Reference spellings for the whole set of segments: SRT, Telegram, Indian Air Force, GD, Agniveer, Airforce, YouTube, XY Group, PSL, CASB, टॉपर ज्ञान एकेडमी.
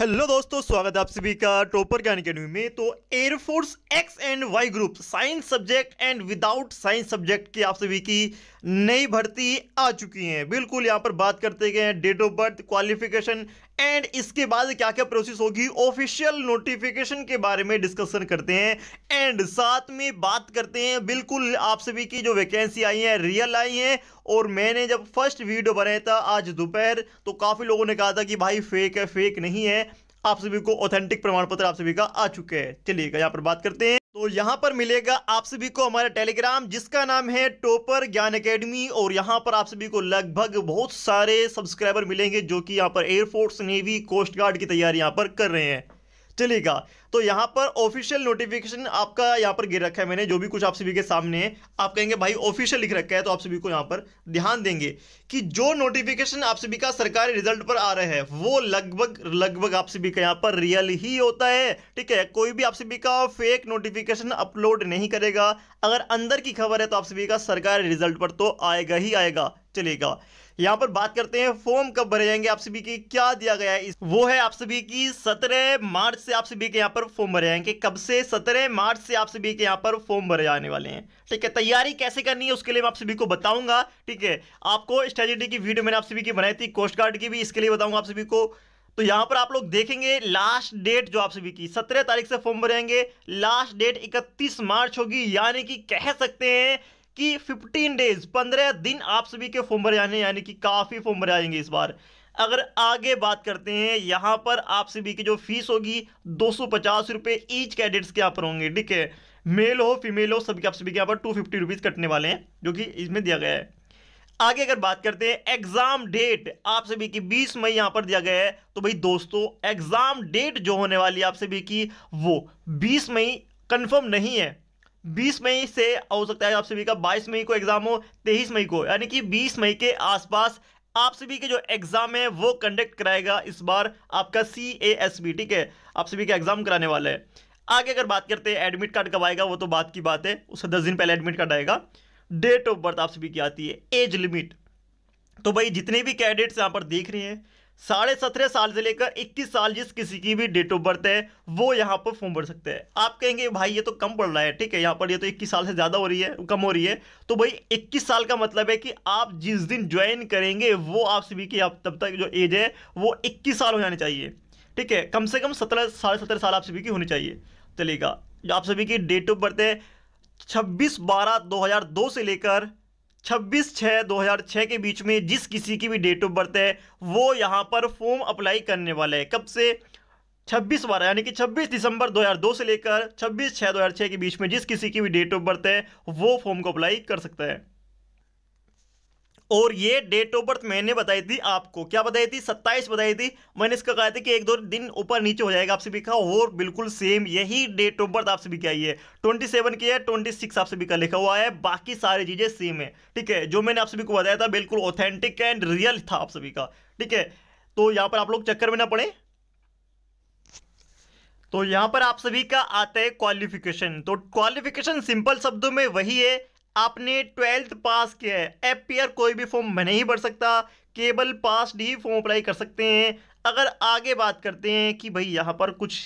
Hello दोस्तों, स्वागत है आप सभी का टॉपर ज्ञान एकेडमी में। तो air force X and Y group science subject and without science subject की आप सभी की नई भर्ती आ चुकी हैं। बिल्कुल यहाँ पर बात करते गए date of birth, qualification and इसके बाद क्या क्या प्रोसेस होगी, ऑफिशियल नोटिफिकेशन के बारे में डिस्कशन करते हैं एंड साथ में बात करते हैं बिल्कुल आप सभी की जो वैकेंसी आई है रियल आई है। और मैंने जब फर्स्ट वीडियो बनाया था आज दोपहर तो काफ़ी लोगों ने कहा था कि भाई फेक है, फेक नहीं है, आप सभी को ऑथेंटिक प्रमाण पत्र आप सभी का आ चुके हैं। चलिएगा यहाँ पर बात करते हैं। तो यहाँ पर मिलेगा आप सभी को हमारा टेलीग्राम जिसका नाम है टॉपर ज्ञान एकेडमी और यहाँ पर आप सभी को लगभग बहुत सारे सब्सक्राइबर मिलेंगे जो कि यहाँ पर एयरफोर्स, नेवी, कोस्ट गार्ड की तैयारी यहाँ पर कर रहे हैं। चलेगा, तो यहाँ पर ऑफिशियल नोटिफिकेशन आपका यहाँ पर गिर रखा है। मैंने जो भी कुछ आप सभी के सामने है आप कहेंगे भाई ऑफिशियल लिख रखा है, तो आप सभी को यहाँ पर ध्यान देंगे कि जो नोटिफिकेशन आप सभी का सरकारी रिजल्ट पर आ रहा है वो लगभग आप सभी का यहाँ पर रियल ही होता है। ठीक है, कोई भी आप सभी का फेक नोटिफिकेशन अपलोड नहीं करेगा। अगर अंदर की खबर है तो आप सभी का सरकारी रिजल्ट पर तो आएगा ही आएगा। चलेगा, यहाँ पर बात करते हैं फॉर्म कब भरे जाएंगे, आप सभी की क्या दिया गया है। वो है आप सभी की 17 मार्च से आप सभी के यहाँ पर फॉर्म भरे जाएंगे। कब से? 17 मार्च से आप सभी के यहाँ पर फॉर्म भरे जाने वाले हैं। ठीक है, तैयारी कैसे करनी है उसके लिए मैं आप सभी को बताऊंगा। ठीक है, आपको स्ट्रेटेजी की वीडियो मैंने आप सभी की बनाई थी, कोस्ट गार्ड की भी, इसके लिए बताऊंगा आप सभी को। तो यहाँ पर आप लोग देखेंगे लास्ट डेट जो आप सभी की 17 तारीख से फॉर्म भरेंगे, लास्ट डेट 31 मार्च होगी। यानी कि कह सकते हैं कि 15 डेज 15 दिन आप सभी के फॉर्म भरे जाने, यानी कि काफ़ी फॉर्म भरे जाएंगे इस बार। अगर आगे बात करते हैं, यहाँ पर आप सभी की जो फीस होगी 250 रुपये ईच कैडेट्स के यहाँ पर होंगे। ठीक है, मेल हो फीमेल हो सबके आप सभी के यहाँ पर 250 रुपीज़ कटने वाले हैं जो कि इसमें दिया गया है। आगे अगर बात करते हैं एग्जाम डेट आप सभी की 20 मई यहाँ पर दिया गया है। तो भाई दोस्तों, एग्जाम डेट जो होने वाली है आप सभी की वो 20 मई कन्फर्म नहीं है। 20 मई से हो सकता है आप सभी का 22 मई को एग्जाम हो, 23 मई को, यानी कि 20 मई के आसपास आप सभी के जो एग्जाम है वो कंडक्ट कराएगा इस बार आपका CASB। ठीक है, आप सभी का एग्जाम कराने वाला है। आगे अगर बात करते हैं एडमिट कार्ड कब आएगा वो तो बात की बात है, उससे 10 दिन पहले एडमिट कार्ड आएगा। डेट ऑफ बर्थ आप सभी की आती है, एज लिमिट। तो भाई जितने भी कैडेट्स यहाँ पर देख रहे हैं 17.5 साल से लेकर 21 साल जिस किसी की भी डेट ऑफ बर्थ है वो यहाँ पर फॉर्म भर सकते हैं। आप कहेंगे भाई ये तो कम पड़ रहा है। ठीक है, यहाँ पर ये तो 21 साल से ज़्यादा हो रही है, कम हो रही है। तो भाई 21 साल का मतलब है कि आप जिस दिन ज्वाइन करेंगे वो आप सभी की आप तब तक जो एज है वो 21 साल हो जानी चाहिए। ठीक है, कम से कम 17.5 साल आप सभी की होनी चाहिए। चलेगा, जो आप सभी की डेट ऑफ बर्थ है 26/12/2002 से लेकर 26/6/2006 के बीच में जिस किसी की भी डेट ऑफ बर्थ है वो यहाँ पर फॉर्म अप्लाई करने वाला है। कब से? 26/12 यानी कि 26 दिसंबर 2002 से लेकर 26/6/2006 के बीच में जिस किसी की भी डेट ऑफ बर्थ है वो फॉर्म को अप्लाई कर सकता है। और ये डेट ऑफ बर्थ मैंने बताई थी आपको, क्या बताई थी? 27 बताई थी मैंने। इसका कहा था कि 1-2 दिन ऊपर नीचे हो जाएगा आप सभी का, और बिल्कुल सेम यही डेट ऑफ बर्थ आप सभी की आई है। 27 की है, 26 आप सभी का लिखा हुआ है, बाकी सारी चीज़ें सेम है। ठीक है, जो मैंने आप सभी को बताया था बिल्कुल ऑथेंटिक एंड रियल था आप सभी का। ठीक है, तो यहाँ पर आप लोग चक्कर में ना पड़े। तो यहाँ पर आप सभी का आता है क्वालिफिकेशन। तो क्वालिफिकेशन सिंपल शब्दों में वही है, आपने 12th पास किया है, एपीयर कोई भी फॉर्म में नहीं भर सकता, केवल पास डी फॉर्म अप्लाई कर सकते हैं। अगर आगे बात करते हैं कि भाई यहाँ पर कुछ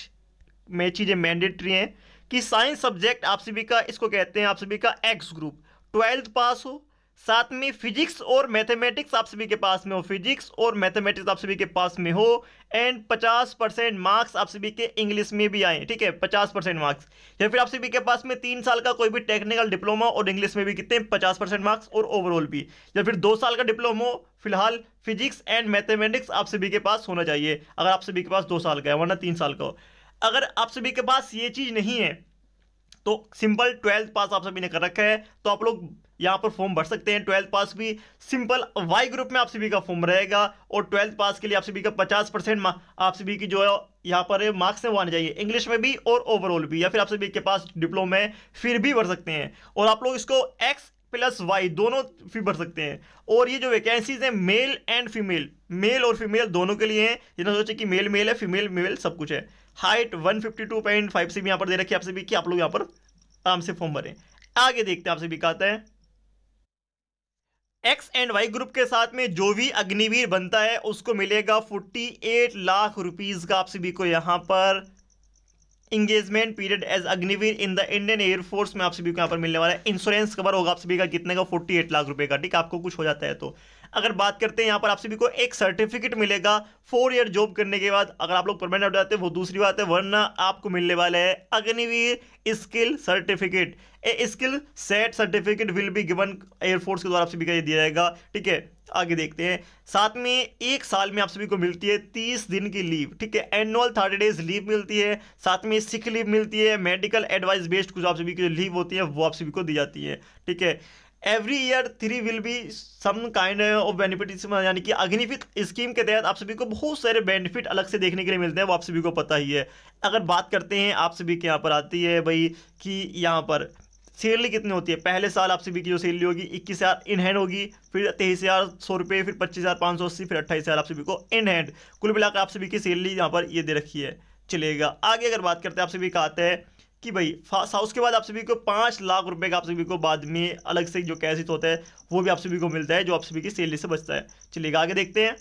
में चीज़ें मैंडेटरी हैं कि साइंस सब्जेक्ट आप सभी का, इसको कहते हैं आप सभी का एक्स ग्रुप, 12th पास हो, साथ में फिजिक्स और मैथमेटिक्स आप सभी के पास में हो, फिजिक्स और मैथमेटिक्स आप सभी के पास में हो, एंड 50% मार्क्स आप सभी के इंग्लिश में भी आए। ठीक है, 50% मार्क्स, या फिर आप सभी के पास में 3 साल का कोई भी टेक्निकल डिप्लोमा और इंग्लिश में भी कितने 50% मार्क्स और ओवरऑल भी, या फिर 2 साल का डिप्लोमा फिलहाल फिजिक्स एंड मैथमेटिक्स आप सभी के पास होना चाहिए। अगर आप सभी के पास 2 साल का है, वरना 3 साल का हो। अगर आप सभी के पास ये चीज़ नहीं है तो सिंपल 12th पास आप सभी ने कर रखा है तो आप लोग यहाँ पर फॉर्म भर सकते हैं। 12th पास भी सिंपल वाई ग्रुप में आप सभी का फॉर्म रहेगा, और 12th पास के लिए आप सभी का 50% आप सभी की जो है यहाँ पर मार्क्स हैं वो आने चाहिए, इंग्लिश में भी और ओवरऑल भी, या फिर आप सभी के पास डिप्लोमा है फिर भी भर सकते हैं। और आप लोग इसको X+Y दोनों भी भर सकते हैं। और ये जो वैकेंसीज हैं मेल एंड फीमेल, मेल और फीमेल दोनों के लिए हैं। जिन्होंने सोचा कि मेल मेल है, फीमेल मेल सब कुछ है। हाइट 152.5 से भी यहाँ पर दे रखी है आप सभी की, आप लोग यहाँ पर आराम से फॉर्म भरें। आगे देखते हैं आप सभी का आता है एक्स एंड वाई ग्रुप के साथ में जो भी अग्निवीर बनता है उसको मिलेगा 48 लाख रुपीस का आप सभी को यहाँ पर engagement period as Agniveer in the Indian air force में आप सभी को यहाँ पर मिलने वाला है। इंश्योरेंस कवर होगा आप सभी का कितने का 48 लाख रुपए का। ठीक, आपको कुछ हो जाता है तो अगर बात करते हैं यहाँ पर आप सभी को एक सर्टिफिकेट मिलेगा 4 ईयर जॉब करने के बाद। अगर आप लोग परमानेंट हो जाते हैं वो दूसरी बात है, वरना आपको मिलने वाला है Agniveer skill certificate. A skill set certificate will be given air force के द्वारा आप सभी का ये दिया जाएगा। ठीक है, आगे देखते हैं। साथ में 1 साल में आप सभी को मिलती है 30 दिन की लीव। ठीक है, एनुअल 30 डेज लीव मिलती है, साथ में सिक लीव मिलती है, मेडिकल एडवाइस बेस्ड कुछ आप सभी की लीव होती है वो आप सभी को दी जाती है। ठीक है, every year 3 will be some kind of benefit, यानी कि अग्निवीर स्कीम के तहत आप सभी को बहुत सारे बेनिफिट अलग से देखने के लिए मिलते हैं वो आप सभी को पता ही है। अगर बात करते हैं आप सभी के यहाँ पर आती है भाई कि यहाँ पर सैलरी कितनी होती है। पहले साल आप सभी की जो सैलरी होगी 21,000 इन हैंड होगी, फिर 23,100 रुपये, फिर 25,580, फिर 28,000 आप सभी को इन हैंड। कुल मिलाकर आप सभी की सैलरी यहाँ पर ये दे रखी है। चलेगा आगे, अगर बात करते हैं आप सभी का आता है कि भाई साउस के बाद आप सभी को 5 लाख रुपए का आप सभी को बाद में अलग से जो कैश होता है वो भी आप सभी को मिलता है जो आप सभी की सैलरी से बचता है। चलिए आगे देखते हैं।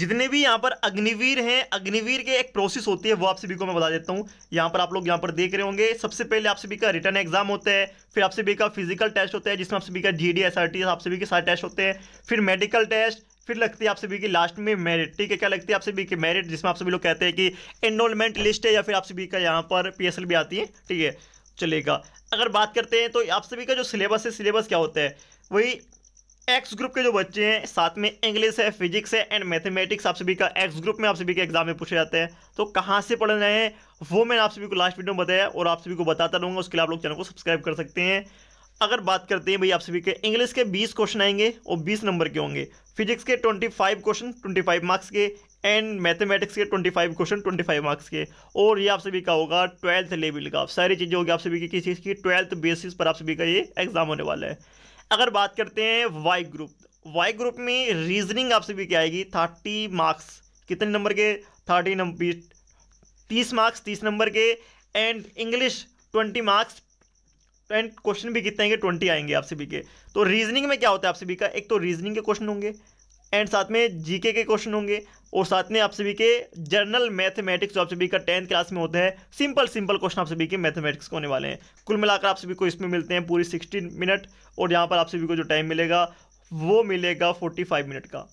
जितने भी यहाँ पर अग्निवीर हैं, अग्निवीर के एक प्रोसेस होती है वो आप सभी को मैं बता देता हूँ। यहाँ पर आप लोग यहाँ पर देख रहे होंगे, सबसे पहले आप सभी का रिटर्न एग्जाम होता है, फिर आप सभी का फिजिकल टेस्ट होता है जिसमें आप सभी का GD SRT आप सभी के सारे टेस्ट होते हैं, फिर मेडिकल टेस्ट, फिर लगती है आप सभी की लास्ट में मेरिट। ठीक है, क्या लगती है आप सभी की मेरिट, जिसमें आप सभी लोग कहते हैं कि एनरोलमेंट लिस्ट है या फिर आप सभी का यहाँ पर PSL भी आती है। ठीक है, चलेगा। अगर बात करते हैं तो आप सभी का जो सिलेबस है, सिलेबस क्या होता है, वही एक्स ग्रुप के जो बच्चे हैं, साथ में इंग्लिश है, फिजिक्स है एंड मैथमेटिक्स आप सभी का एक्स ग्रुप में आप सभी के एग्जाम में पूछे जाते हैं। तो कहाँ से पढ़ रहे हैं वो मैंने आप सभी को लास्ट वीडियो में बताया और आप सभी को बताता रहूँगा, उसके लिए आप लोग चैनल को सब्सक्राइब कर सकते हैं। अगर बात करते हैं भाई आप सभी के इंग्लिश के 20 क्वेश्चन आएंगे और 20 नंबर के होंगे, फिजिक्स के 25 क्वेश्चन 25 मार्क्स के एंड मैथमेटिक्स के 25 क्वेश्चन 25 मार्क्स के। और ये आप सभी का होगा 12th लेवल का, सारी चीज़ें होगी आप सभी की किस चीज़ की 12th बेसिस पर आप सभी का ये एग्जाम होने वाला है। अगर बात करते हैं वाई ग्रुप, वाई ग्रुप में रीजनिंग आप सभी की आएगी 30 मार्क्स, कितने नंबर के 30 मार्क्स 30 नंबर के and English 20 marks and question भी कितने आएंगे 20 आएंगे आप सभी के। तो रीजनिंग में क्या होता है आप सभी का, एक तो रीजनिंग के क्वेश्चन होंगे एंड साथ में जीके के क्वेश्चन होंगे और साथ में आप सभी के जनरल मैथमेटिक्स जो आप सभी का 10th क्लास में होता है, सिंपल क्वेश्चन आप सभी के मैथमेटिक्स के होने वाले हैं। कुल मिलाकर आप सभी को इसमें मिलते हैं पूरी 60 मिनट और यहाँ पर आप सभी को जो टाइम मिलेगा वो मिलेगा 45 मिनट का।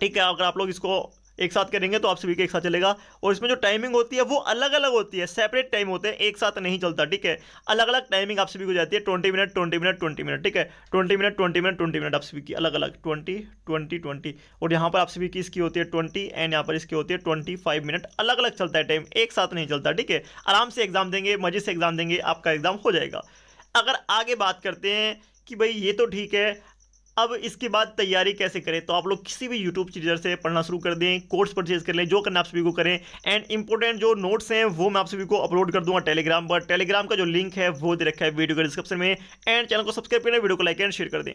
ठीक है, अगर आप लोग इसको एक साथ करेंगे तो आप सभी के एक साथ चलेगा और इसमें जो टाइमिंग होती है वो अलग अलग होती है, सेपरेट टाइम होते हैं, एक साथ नहीं चलता। ठीक है, अलग अलग टाइमिंग आप सभी को जाती है 20 मिनट 20 मिनट 20 मिनट 20 मिनट। ठीक है, 20 मिनट 20 मिनट 20 मिनट आप सभी की अलग अलग 20 20 20 और यहाँ पर आप सभी की इसकी होती है 20 एंड यहाँ पर इसकी होती है 25 मिनट। अलग अलग चलता है टाइम, एक साथ नहीं चलता। ठीक है, आराम से एग्जाम देंगे, मजे से एग्जाम देंगे, आपका एग्जाम हो जाएगा। अगर आगे बात करते हैं कि भाई ये तो ठीक है, अब इसके बाद तैयारी कैसे करें, तो आप लोग किसी भी यूट्यूब टीचर से पढ़ना शुरू कर दें, कोर्स परचेज कर लें, जो करना आप सभी को करें एंड इंपॉर्टेंट जो नोट्स हैं वो मैं आप सभी को अपलोड कर दूंगा टेलीग्राम पर। टेलीग्राम का जो लिंक है वो दे रखा है वीडियो के डिस्क्रिप्शन में एंड चैनल को सब्सक्राइब करें, वीडियो को लाइक एंड शेयर कर दें।